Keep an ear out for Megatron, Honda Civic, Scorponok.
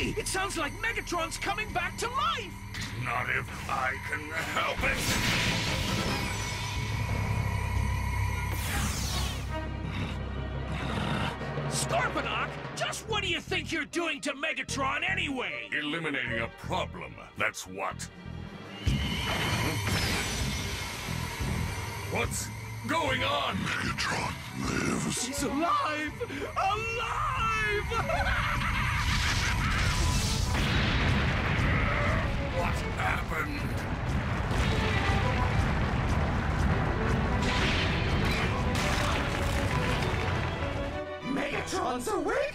way! It sounds like Megatron's coming back to life! Not if I can help it! Scorponok, just what do you think you're doing to Megatron anyway? Eliminating a problem, that's what. What's going on? Megatron lives. He's alive! Alive! What happened? Megatron's awake!